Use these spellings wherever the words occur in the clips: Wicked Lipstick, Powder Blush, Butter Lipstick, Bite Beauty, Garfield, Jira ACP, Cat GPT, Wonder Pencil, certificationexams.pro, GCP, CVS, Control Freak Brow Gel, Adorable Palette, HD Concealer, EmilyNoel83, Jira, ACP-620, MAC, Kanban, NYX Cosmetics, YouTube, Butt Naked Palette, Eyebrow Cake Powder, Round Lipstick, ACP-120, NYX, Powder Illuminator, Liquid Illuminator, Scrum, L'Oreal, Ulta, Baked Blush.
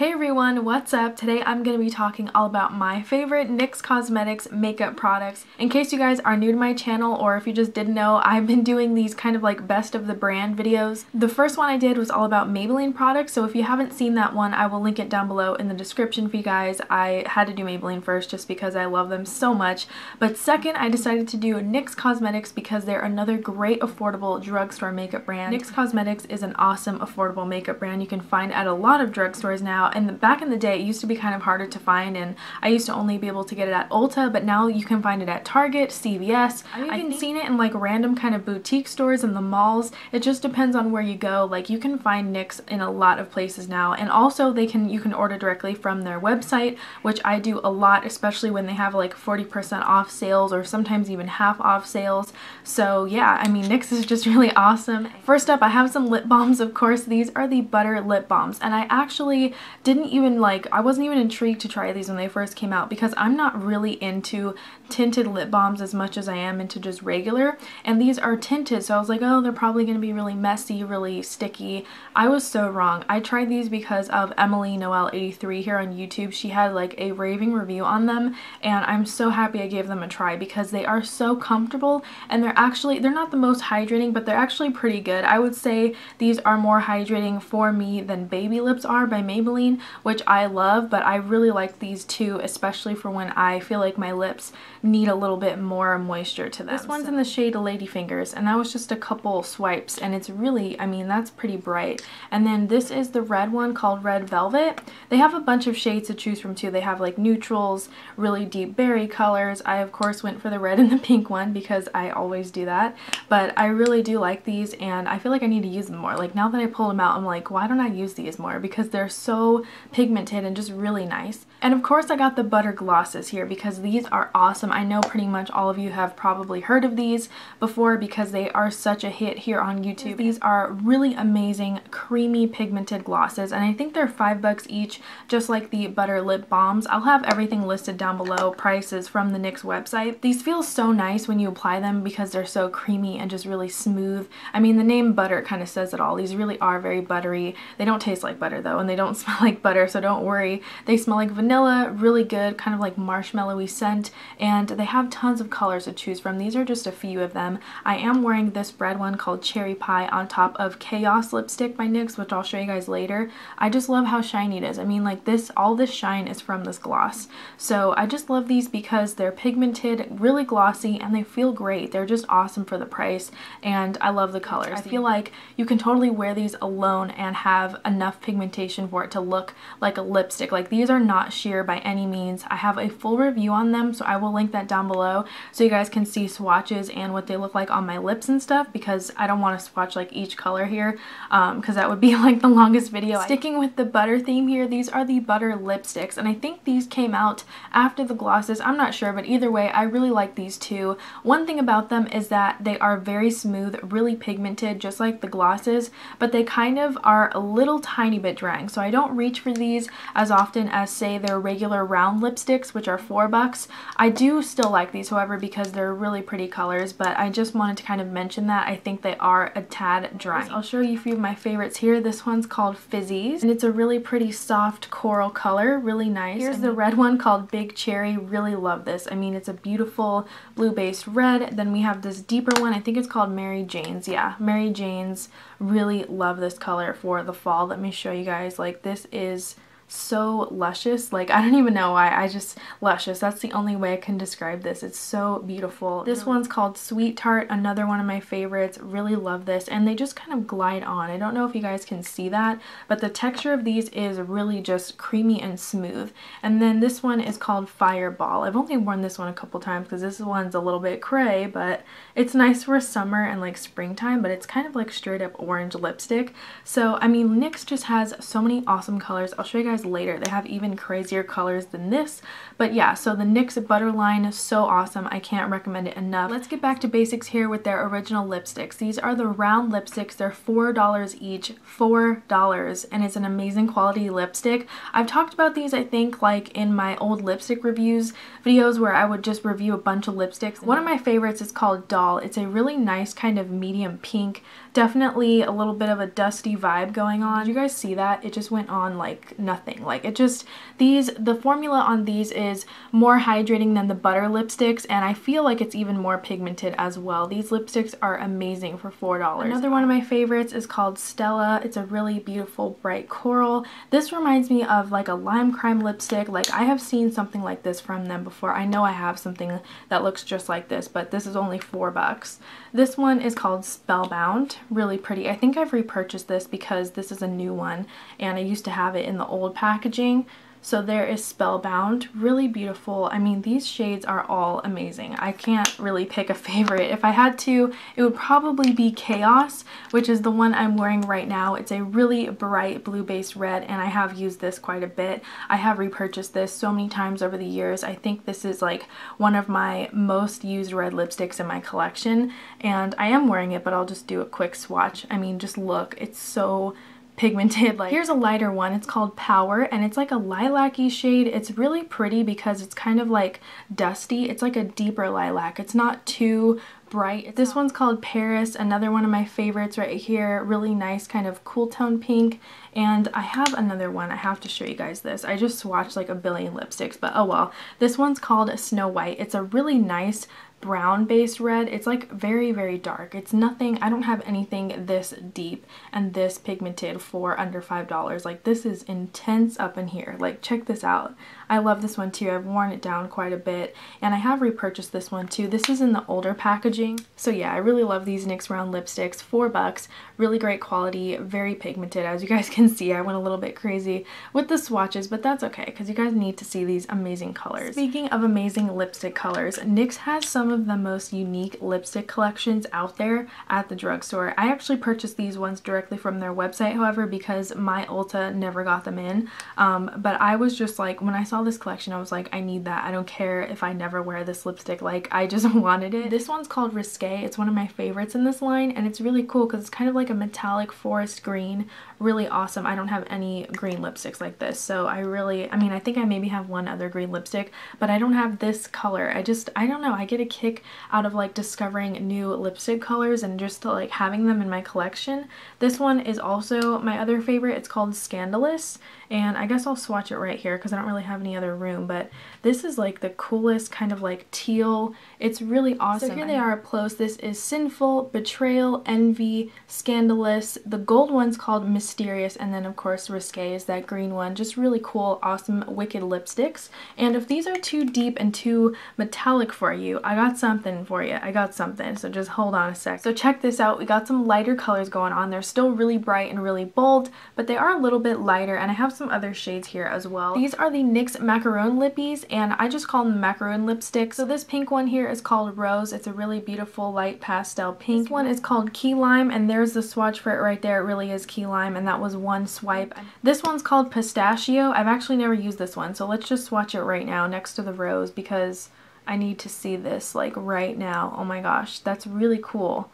Hey everyone, what's up? Today I'm going to be talking all about my favorite NYX Cosmetics makeup products. In case you guys are new to my channel or if you just didn't know, I've been doing these kind of like best of the brand videos. The first one I did was all about Maybelline products, so if you haven't seen that one, I will link it down below in the description for you guys. I had to do Maybelline first just because I love them so much. But second, I decided to do NYX Cosmetics because they're another great affordable drugstore makeup brand. NYX Cosmetics is an awesome affordable makeup brand you can find at a lot of drugstores now. And back in the day, it used to be kind of harder to find, and I used to only be able to get it at Ulta, but now you can find it at Target, CVS. I've seen it in like random kind of boutique stores in the malls. It just depends on where you go. Like, you can find NYX in a lot of places now, and also you can order directly from their website, which I do a lot, especially when they have like 40% off sales or sometimes even half off sales. So yeah, I mean, NYX is just really awesome. First up, I have some lip balms. Of course, these are the Butter Lip Balms, and I actually I wasn't even intrigued to try these when they first came out because I'm not really into tinted lip balms as much as I am into just regular, and these are tinted, so I was like, oh, they're probably gonna be really messy, really sticky. I was so wrong. I tried these because of EmilyNoel83 here on YouTube. She had like a raving review on them, and I'm so happy I gave them a try because they are so comfortable, and they're not the most hydrating, but they're actually pretty good. I would say these are more hydrating for me than Baby Lips are by Maybelline, which I love, but I really like these too, especially for when I feel like my lips need a little bit more moisture to them. This one's in the shade Ladyfingers, and that was just a couple swipes, and it's really, I mean, that's pretty bright. And then this is the red one called Red Velvet. They have a bunch of shades to choose from too. They have like neutrals, really deep berry colors. I of course went for the red and the pink one because I always do that, but I really do like these, and I feel like I need to use them more. Like, now that I pull them out, I'm like, why don't I use these more, because they're so pigmented and just really nice. And of course, I got the Butter Glosses here because these are awesome. I know pretty much all of you have probably heard of these before because they are such a hit here on YouTube. These are really amazing creamy pigmented glosses, and I think they're $5 each, just like the Butter Lip Balms. I'll have everything listed down below, prices from the NYX website. These feel so nice when you apply them because they're so creamy and just really smooth. I mean, the name butter kind of says it all. These really are very buttery. They don't taste like butter though, and they don't smell like butter, so don't worry. They smell like vanilla, really good, kind of like marshmallowy scent, and they have tons of colors to choose from. These are just a few of them. I am wearing this red one called Cherry Pie on top of Chaos Lipstick by NYX, which I'll show you guys later. I just love how shiny it is. I mean, like, this, all this shine is from this gloss. So I just love these because they're pigmented, really glossy, and they feel great. They're just awesome for the price, and I love the colors. I feel like you can totally wear these alone and have enough pigmentation for it to look like a lipstick. Like, these are not sheer by any means. I have a full review on them, so I will link that down below so you guys can see swatches and what they look like on my lips and stuff, because I don't want to swatch like each color here because that would be like the longest video. Sticking with the butter theme here, these are the Butter Lipsticks, and I think these came out after the glosses. I'm not sure, but either way, I really like these too. One thing about them is that they are very smooth, really pigmented, just like the glosses, but they kind of are a little tiny bit drying, so I don't reach for these as often as, say, their regular Round Lipsticks, which are $4. I do still like these, however, because they're really pretty colors, but I just wanted to kind of mention that I think they are a tad dry. I'll show you a few of my favorites here. This one's called Fizzies, and it's a really pretty soft coral color, really nice. Here's the red one called Big Cherry. Really love this. I mean, it's a beautiful blue based red. Then we have this deeper one, I think it's called Mary Jane's. Yeah, Mary Jane's. Really love this color for the fall. Let me show you guys. Like, this is so luscious. Like, I don't even know why, I just, luscious, that's the only way I can describe this. It's so beautiful. This one's called Sweet Tart, another one of my favorites. Really love this, and they just kind of glide on. I don't know if you guys can see that, but the texture of these is really just creamy and smooth. And then this one is called Fireball. I've only worn this one a couple times because this one's a little bit cray, but it's nice for summer and like springtime, but it's kind of like straight up orange lipstick. So I mean, NYX just has so many awesome colors. I'll show you guys later. They have even crazier colors than this, but yeah, so the NYX Butter line is so awesome. I can't recommend it enough. Let's get back to basics here with their original lipsticks. These are the Round Lipsticks. They're $4 each, $4, and it's an amazing quality lipstick. I've talked about these, I think, like in my old lipstick reviews videos where I would just review a bunch of lipsticks. One of my favorites is called Doll. It's a really nice kind of medium pink definitely a little bit of a dusty vibe going on. Did you guys see that? It just went on like nothing. Like it just, the formula on these is more hydrating than the Butter lipsticks, and I feel like it's even more pigmented as well. These lipsticks are amazing for $4. Another one of my favorites is called Stella. It's a really beautiful bright coral. This reminds me of like a Lime Crime lipstick. Like I have seen something like this from them before. I know I have something that looks just like this, but this is only $4. This one is called Spellbound. Really pretty. I think I've repurchased this because this is a new one and I used to have it in the old packaging. So there is Spellbound. Really beautiful. I mean, these shades are all amazing. I can't really pick a favorite. If I had to, it would probably be Chaos, which is the one I'm wearing right now. It's a really bright blue-based red, and I have used this quite a bit. I have repurchased this so many times over the years. I think this is like one of my most used red lipsticks in my collection, and I am wearing it, but I'll just do a quick swatch. I mean, just look. It's so pigmented. Like here's a lighter one, it's called Power, and it's like a lilac-y shade. It's really pretty because it's kind of like dusty. It's like a deeper lilac. It's not too bright. This one's called Paris, another one of my favorites right here. Really nice kind of cool tone pink. And I have another one. I have to show you guys this. I just swatched like a billion lipsticks, but oh well. This one's called Snow White. It's a really nice brown based red. It's like very, very dark. It's nothing, I don't have anything this deep and this pigmented for under $5. Like this is intense up in here. Like check this out. I love this one too. I've worn it down quite a bit and I have repurchased this one too. This is in the older packaging. So yeah, I really love these NYX Round lipsticks. $4, really great quality, very pigmented. As you guys can see, I went a little bit crazy with the swatches, but that's okay because you guys need to see these amazing colors. Speaking of amazing lipstick colors, NYX has some of the most unique lipstick collections out there at the drugstore. I actually purchased these ones directly from their website, however, because my Ulta never got them in. But I was just like, when I saw this collection, I was like, I need that. I don't care if I never wear this lipstick. Like, I just wanted it. This one's called Risque. It's one of my favorites in this line, and it's really cool because it's kind of like a metallic forest green. Really awesome. I don't have any green lipsticks like this, so I mean, I think I maybe have one other green lipstick, but I don't have this color. I don't know. I get a kick out of like discovering new lipstick colors and just like having them in my collection. This one is also my other favorite. It's called Scandalous, and I guess I'll swatch it right here because I don't really have any other room, but this is like the coolest kind of like teal. It's really awesome. So here they are up close. This is Sinful, Betrayal, Envy, Scandalous. The gold one's called Mysterious, and then of course Risque is that green one. Just really cool, awesome, wicked lipsticks. And if these are too deep and too metallic for you, I got something for you. I got something, so just hold on a sec. So check this out. We got some lighter colors going on. They're still really bright and really bold, but they are a little bit lighter, and I have some other shades here as well. These are the NYX Macaron Lippies, and I just call them Macaron Lipstick. So this pink one here is called Rose. It's a really beautiful light pastel pink. This one is called Key Lime, and there's the swatch for it right there. It really is Key Lime, and that was one swipe. This one's called Pistachio. I've actually never used this one, so let's just swatch it right now next to the Rose because I need to see this like right now. Oh my gosh, that's really cool.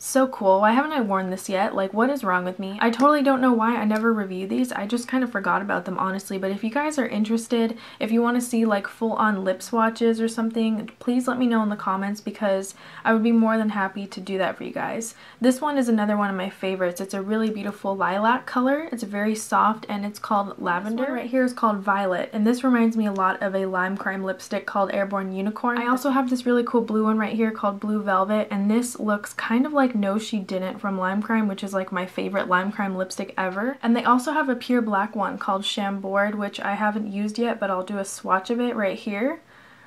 So cool. Why haven't I worn this yet? Like, what is wrong with me? I totally don't know why I never review these. I just kind of forgot about them, honestly. But if you guys are interested, if you want to see like full-on lip swatches or something, please let me know in the comments because I would be more than happy to do that for you guys. This one is another one of my favorites. It's a really beautiful lilac color. It's very soft, and it's called Lavender. This one right here is called Violet, and this reminds me a lot of a Lime Crime lipstick called Airborne Unicorn. I also have this really cool blue one right here called Blue Velvet, and this looks kind of like No She Didn't from Lime Crime, which is like my favorite Lime Crime lipstick ever. And they also have a pure black one called Chambord, which I haven't used yet, but I'll do a swatch of it right here.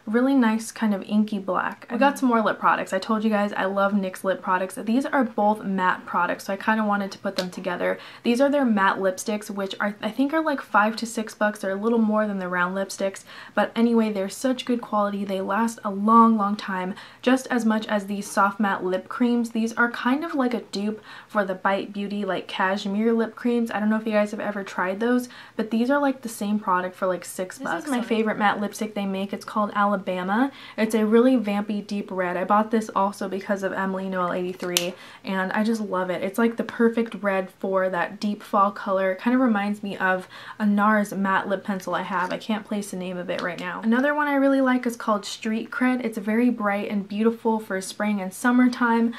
Really nice kind of inky black. I got some more lip products. I told you guys I love NYX lip products. These are both matte products, so I kind of wanted to put them together. These are their matte lipsticks, which are, I think, are like $5 to $6. They're a little more than the round lipsticks, but anyway, they're such good quality. They last a long, long time, just as much as these Soft Matte Lip Creams. These are kind of like a dupe for the Bite Beauty like cashmere lip creams. I don't know if you guys have ever tried those, but these are like the same product for like $6. This is my favorite matte lipstick they make. It's called Allen Alabama. It's a really vampy deep red. I bought this also because of EmilyNoel83, and I just love it. It's like the perfect red for that deep fall color. It kind of reminds me of a NARS matte lip pencil I have. I can't place the name of it right now. Another one I really like is called Street Cred. It's very bright and beautiful for spring and summertime.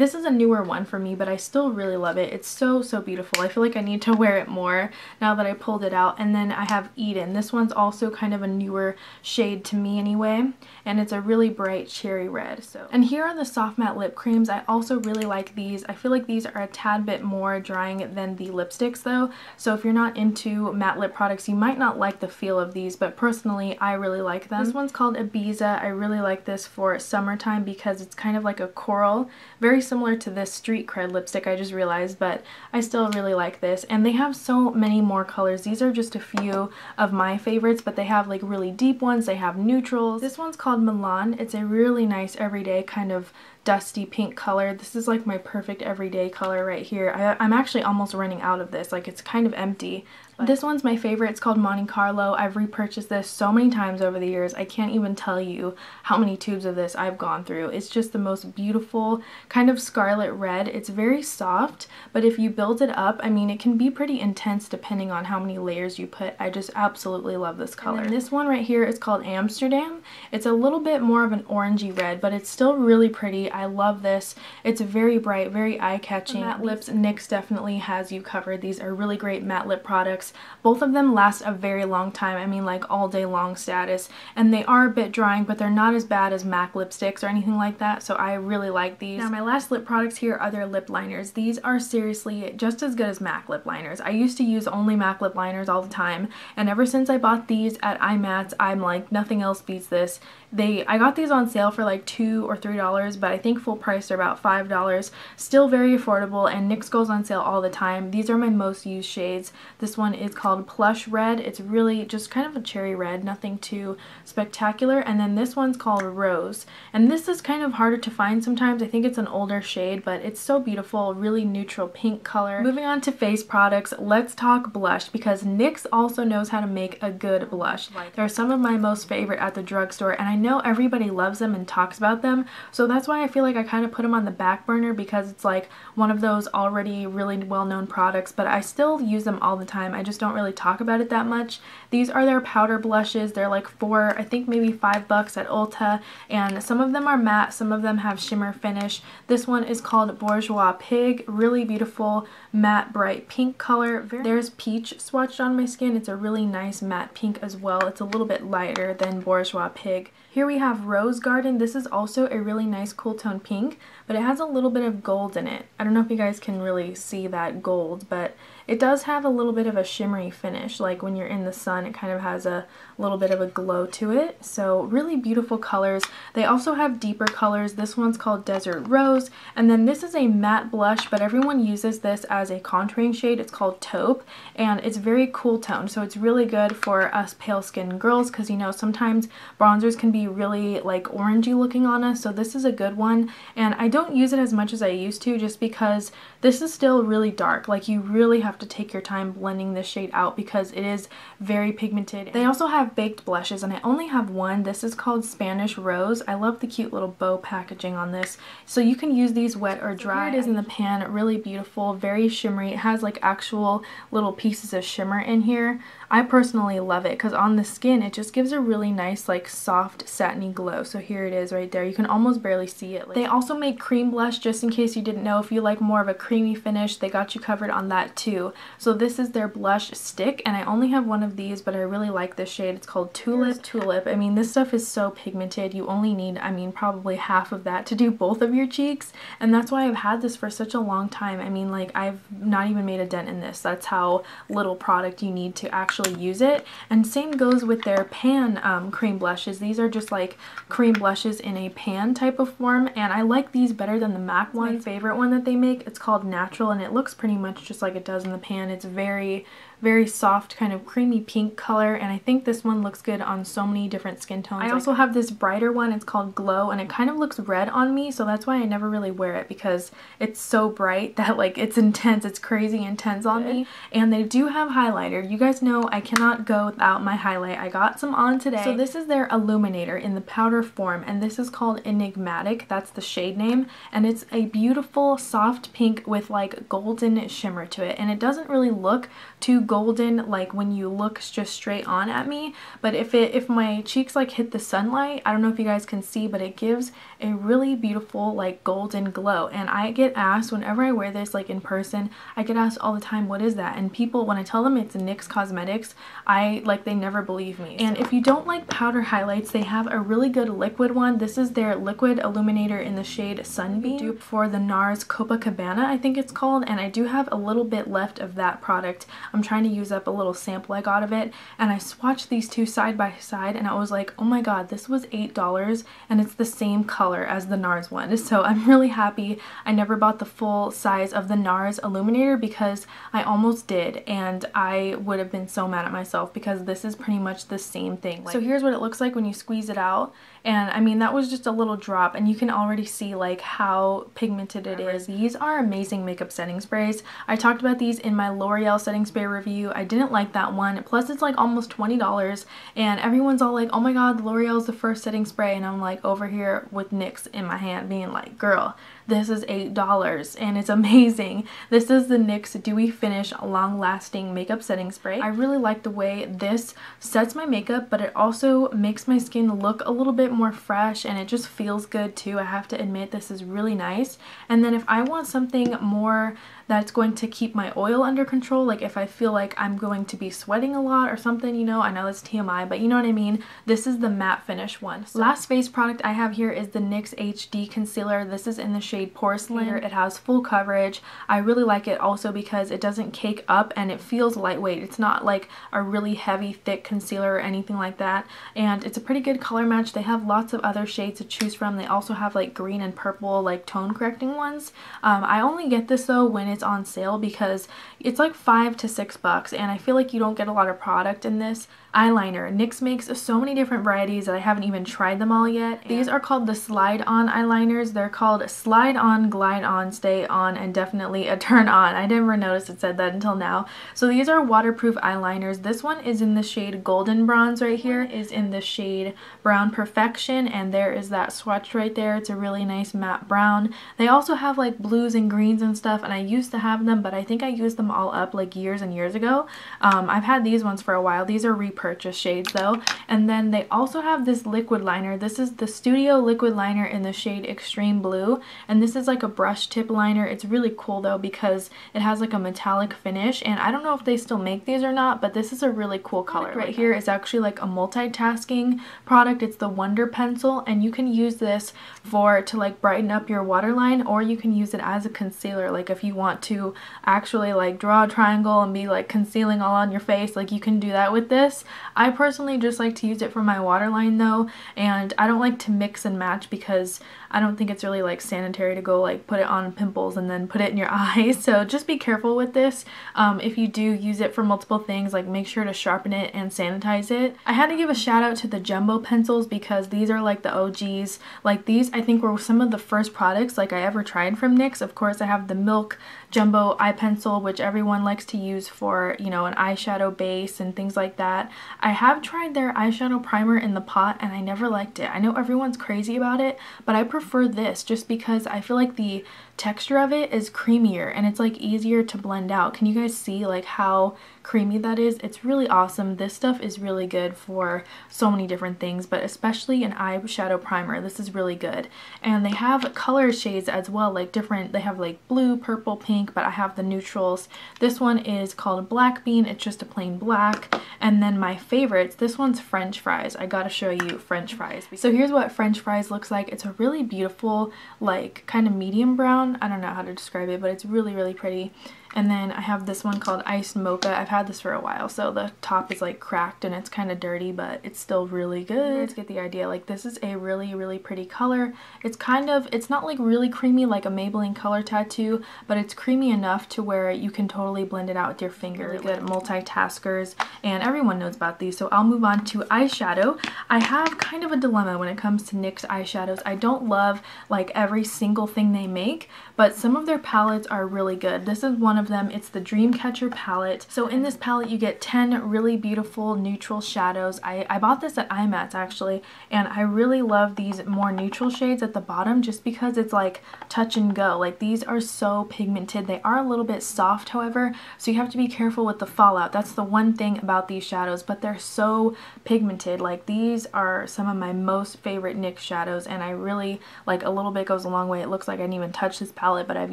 This is a newer one for me, but I still really love it. It's so, so beautiful. I feel like I need to wear it more now that I pulled it out. And then I have Eden. This one's also kind of a newer shade to me anyway, and it's a really bright cherry red. And here are the Soft Matte Lip Creams. I also really like these. I feel like these are a tad bit more drying than the lipsticks though, so if you're not into matte lip products, you might not like the feel of these, but personally, I really like them. This one's called Ibiza. I really like this for summertime because it's kind of like a coral, very similar to this Street Cred lipstick, I just realized, but I still really like this. And they have so many more colors. These are just a few of my favorites, but they have like really deep ones, they have neutrals. This one's called Milan. It's a really nice everyday kind of dusty pink color. This is like my perfect everyday color right here. I'm actually almost running out of this, like it's kind of empty. This one's my favorite. It's called Monte Carlo. I've repurchased this so many times over the years. I can't even tell you how many tubes of this I've gone through. It's just the most beautiful kind of scarlet red. It's very soft, but if you build it up, I mean, it can be pretty intense depending on how many layers you put. I just absolutely love this color. And this one right here is called Amsterdam. It's a little bit more of an orangey red, but it's still really pretty. I love this. It's very bright, very eye-catching. Matte lips, NYX definitely has you covered. These are really great matte lip products. Both of them last a very long time. I mean, like all day long status, and they are a bit drying, but they're not as bad as MAC lipsticks or anything like that, so I really like these. Now my last lip products here are their lip liners. These are seriously just as good as MAC lip liners. I used to use only MAC lip liners all the time, and ever since I bought these at IMATS, I'm like, nothing else beats this. I got these on sale for like $2 or $3, but I think full price they're about $5. Still very affordable, and NYX goes on sale all the time. These are my most used shades. This one is called Plush Red. It's really just kind of a cherry red, nothing too spectacular. And then this one's called Rose, and this is kind of harder to find sometimes. I think it's an older shade, but it's so beautiful, really neutral pink color. Moving on to face products, let's talk blush, because NYX also knows how to make a good blush. They're some of my most favorite at the drugstore, and I know everybody loves them and talks about them, so that's why I feel like I kind of put them on the back burner, because it's like one of those already really well-known products, but I still use them all the time. I just don't really talk about it that much. These are their powder blushes. They're like I think maybe $5 at Ulta, and some of them are matte, some of them have shimmer finish. This one is called Bourjois Pig. Really beautiful matte bright pink color. There's Peach swatched on my skin. It's a really nice matte pink as well. It's a little bit lighter than Bourjois Pig. Here we have Rose Garden. This is also a really nice cool tone pink, but it has a little bit of gold in it. I don't know if you guys can really see that gold, but it does have a little bit of a shimmery finish. Like when you're in the sun, it kind of has a little bit of a glow to it. So really beautiful colors. They also have deeper colors. This one's called Desert Rose, and then this is a matte blush, but everyone uses this as a contouring shade. It's called Taupe, and it's very cool tone, so it's really good for us pale skinned girls, because you know sometimes bronzers can be really like orangey looking on us, so this is a good one. And I don't use it as much as I used to, just because this is still really dark. Like you really have to take your time blending this shade out because it is very pigmented. They also have baked blushes, and I only have one. This is called Spanish Rose. I love the cute little bow packaging on this, so you can use these wet or dry. Here it is in the pan, really beautiful, very shimmery. It has like actual little pieces of shimmer in here. I personally love it because on the skin it just gives a really nice like soft satiny glow. So here it is right there. You can almost barely see it. They also make cream blush, just in case you didn't know. If you like more of a creamy finish, they got you covered on that too. So this is their blush stick, and I only have one of these, but I really like this shade. It's called Tulip. I mean, this stuff is so pigmented. You only need, I mean, probably half of that to do both of your cheeks, and that's why I've had this for such a long time. I mean, like I've not even made a dent in this. That's how little product you need to actually use it. And same goes with their pan cream blushes. These are just like cream blushes in a pan type of form, and I like these better than the MAC one. My favorite one that they make, it's called Natural, and it looks pretty much just like it does in the pan. It's very very soft kind of creamy pink color, and I think this one looks good on so many different skin tones. I also have this brighter one, it's called Glow, and it kind of looks red on me, so that's why I never really wear it because it's so bright that like it's intense, it's crazy intense on me. And they do have highlighter. You guys know I cannot go without my highlight. I got some on today. So this is their illuminator in the powder form, and this is called Enigmatic. That's the shade name, and it's a beautiful soft pink with like golden shimmer to it, and it doesn't really look too golden like when you look just straight on at me, but if my cheeks like hit the sunlight, I don't know if you guys can see, but it gives a really beautiful like golden glow. And I get asked whenever I wear this like in person, I get asked all the time, what is that? And people, when I tell them it's NYX Cosmetics, they never believe me. And if you don't like powder highlights, they have a really good liquid one. This is their Liquid Illuminator in the shade Sunbeam dupe for the NARS Copacabana, I think it's called, and I do have a little bit left of that product. I'm trying to use up a little sample I got of it, and I swatched these two side by side and I was like, oh my god, this was $8 and it's the same color as the NARS one. So I'm really happy I never bought the full size of the NARS Illuminator because I almost did, and I would have been so mad at myself because this is pretty much the same thing. So here's what it looks like when you squeeze it out, and I mean that was just a little drop, and you can already see like how pigmented it is. These are amazing makeup setting sprays. I talked about these in my L'Oreal setting spray review. I didn't like that one, plus it's like almost $20 and everyone's all like, oh my god, L'Oreal's the first setting spray, and I'm like over here with NYX in my hand being like, girl, this is $8 and it's amazing. This is the NYX Dewy Finish Long Lasting Makeup Setting Spray. I really like the way this sets my makeup, but it also makes my skin look a little bit more fresh, and it just feels good too. I have to admit, this is really nice. And then if I want something more that's going to keep my oil under control, like if I feel like I'm going to be sweating a lot or something, you know, I know that's TMI, but you know what I mean, this is the matte finish one. So last face product I have here is the NYX HD Concealer. This is in the shade Porcelain. It has full coverage. I really like it also because it doesn't cake up and it feels lightweight. It's not like a really heavy thick concealer or anything like that, and it's a pretty good color match. They have lots of other shades to choose from. They also have like green and purple like tone correcting ones. I only get this though when it's on sale because it's like $5 to $6 and I feel like you don't get a lot of product in this. Eyeliner. NYX makes so many different varieties that I haven't even tried them all yet. These are called the Slide On eyeliners. They're called Slide On, Glide On, Stay On, and Definitely a Turn On. I never noticed it said that until now. So these are waterproof eyeliners. This one is in the shade Golden Bronze right here. Is in the shade Brown Perfection, and there is that swatch right there. It's a really nice matte brown. They also have like blues and greens and stuff, and I used to have them, but I think I used them all up like years and years ago. I've had these ones for a while. These are purchase shades though. And then they also have this liquid liner. This is the Studio Liquid Liner in the shade Extreme Blue, and this is like a brush tip liner. It's really cool though because it has like a metallic finish, and I don't know if they still make these or not, but this is a really cool color. Right here is actually like a multitasking product. It's the Wonder Pencil, and you can use this to like brighten up your waterline, or you can use it as a concealer, like if you want to actually like draw a triangle and be like concealing all on your face, like you can do that with this. I personally just like to use it for my waterline though, and I don't like to mix and match because I don't think it's really like sanitary to go like put it on pimples and then put it in your eyes, so just be careful with this. If you do use it for multiple things, like make sure to sharpen it and sanitize it. I had to give a shout out to the Jumbo Pencils because these are like the OGs. Like these I think were some of the first products like I ever tried from NYX. Of course I have the Milk Jumbo Eye Pencil, which everyone likes to use for, you know, an eyeshadow base and things like that. I have tried their eyeshadow primer in the pot and I never liked it. I know everyone's crazy about it, but I prefer this just because I feel like the texture of it is creamier and it's like easier to blend out. Can you guys see like how creamy that is? It's really awesome. This stuff is really good for so many different things, but especially an eyeshadow primer. This is really good. And they have color shades as well, like different. They have like blue, purple, pink, but I have the neutrals. This one is called Black Bean. It's just a plain black. And then my favorites, this one's French Fries. I gotta show you French Fries. So here's what French Fries looks like. It's a really beautiful like kind of medium brown. I don't know how to describe it, but it's really, really pretty. And then I have this one called Iced Mocha. I've had this for a while, so the top is like cracked and it's kind of dirty, but it's still really good. You get the idea. Like, this is a really, really pretty color. It's kind of, it's not like really creamy like a Maybelline Color Tattoo, but it's creamy enough to where you can totally blend it out with your finger. Really good multitaskers, and everyone knows about these, so I'll move on to eyeshadow. I have kind of a dilemma when it comes to NYX eyeshadows. I don't love like every single thing they make, but some of their palettes are really good. This is one of them. It's the Dreamcatcher palette. So in this palette you get 10 really beautiful neutral shadows. I bought this at IMATS actually, and I really love these more neutral shades at the bottom just because it's like touch and go. Like, these are so pigmented. They are a little bit soft, however, so you have to be careful with the fallout. That's the one thing about these shadows, but they're so pigmented. Like, these are some of my most favorite NYX shadows, and I really like, a little bit goes a long way. It looks like I didn't even touch this palette, but I've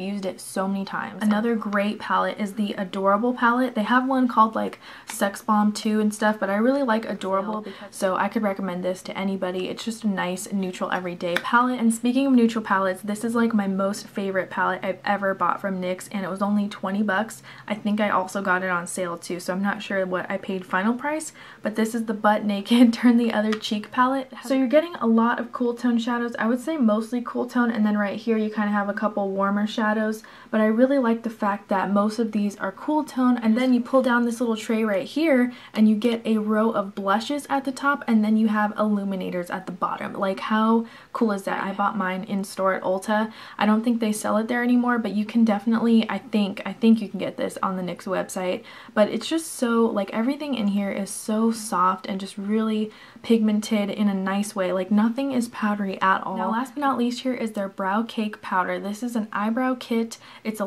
used it so many times. Another great palette is the Adorable palette. They have one called like Sex Bomb 2 and stuff, but I really like Adorable, so I could recommend this to anybody. It's just a nice neutral everyday palette. And speaking of neutral palettes, this is like my most favorite palette I've ever bought from NYX, and it was only 20 bucks. I think I also got it on sale too, so I'm not sure what I paid final price, but this is the Butt Naked Turn the Other Cheek palette. So you're getting a lot of cool tone shadows. I would say mostly cool tone, and then right here you kind of have a couple warmer shadows, but I really like the fact that most of these are cool tone. And then you pull down this little tray right here and you get a row of blushes at the top, and then you have illuminators at the bottom. Like, how cool is that? I bought mine in store at Ulta. I don't think they sell it there anymore, but you can definitely, I think you can get this on the NYX website. But it's just so, like, everything in here is so soft and just really pigmented in a nice way. Like, nothing is powdery at all. Now, last but not least, here is their Brow Cake powder. This is an eyebrow kit. It's a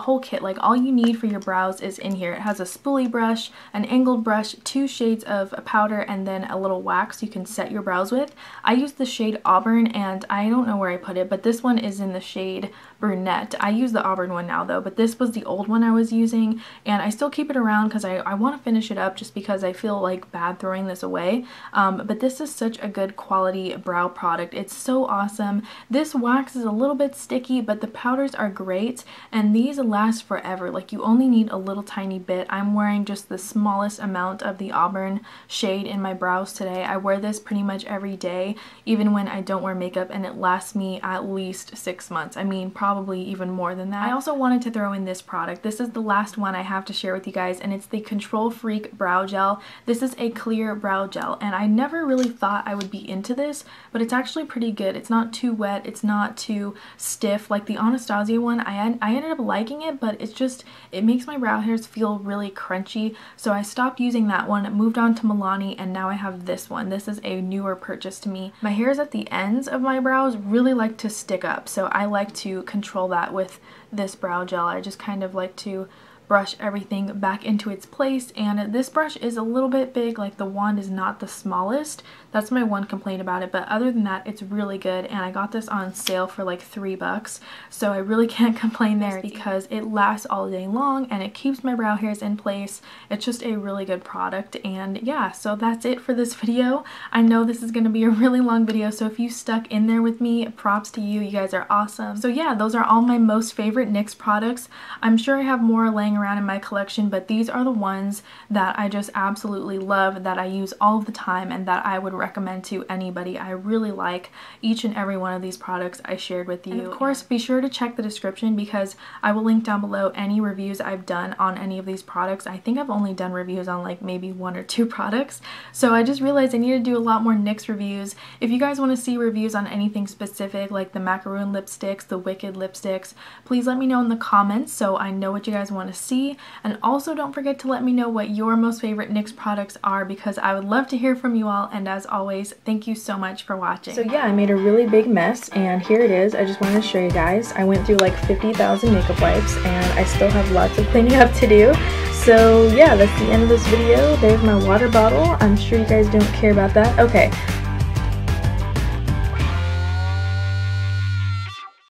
whole kit. Like, all you need for your brows is in here. It has a spoolie brush, an angled brush, 2 shades of powder, and then a little wax you can set your brows with. I used the shade Auburn, and I don't know where I put it, but this one is in the shade Brunette. I use the Auburn one now though, but this was the old one I was using, and I still keep it around because I want to finish it up just because I feel like bad throwing this away. But this is such a good quality brow product. It's so awesome. This wax is a little bit sticky, but the powders are great, and these last forever. Like, you only need a little tiny bit. I'm wearing just the smallest amount of the Auburn shade in my brows today. I wear this pretty much every day, even when I don't wear makeup, and it lasts me at least 6 months. I mean, probably even more than that. I also wanted to throw in this product. This is the last one I have to share with you guys, and it's the Control Freak Brow Gel. This is a clear brow gel, and I never really thought I would be into this, but it's actually pretty good. It's not too wet, it's not too stiff. Like the Anastasia one, I ended up liking it, but it's just, it makes my brow hairs feel really crunchy, so I stopped using that one, moved on to Milani, and now I have this one. This is a newer purchase to me. My hairs at the ends of my brows really like to stick up, so I like to control that with this brow gel. I just kind of like to brush everything back into its place, and this brush is a little bit big. Like, the wand is not the smallest. That's my one complaint about it, but other than that, it's really good, and I got this on sale for like $3, so I really can't complain there because it lasts all day long and it keeps my brow hairs in place. It's just a really good product. And yeah, so that's it for this video. I know this is going to be a really long video, so if you stuck in there with me, props to you. You guys are awesome. So yeah, those are all my most favorite NYX products. I'm sure I have more laying around in my collection, but these are the ones that I just absolutely love, that I use all the time, and that I would recommend to anybody. I really like each and every one of these products I shared with you. And of course, be sure to check the description because I will link down below any reviews I've done on any of these products. I think I've only done reviews on like maybe 1 or 2 products, so I just realized I need to do a lot more NYX reviews. If you guys want to see reviews on anything specific, like the Macaron lipsticks, the Wicked lipsticks, please let me know in the comments so I know what you guys want to see. And also, don't forget to let me know what your most favorite NYX products are, because I would love to hear from you all. And as always, thank you so much for watching. So yeah, I made a really big mess, and here it is. I just wanted to show you guys. I went through like 50,000 makeup wipes, and I still have lots of cleaning up to do. So yeah, that's the end of this video. There's my water bottle. I'm sure you guys don't care about that. Okay,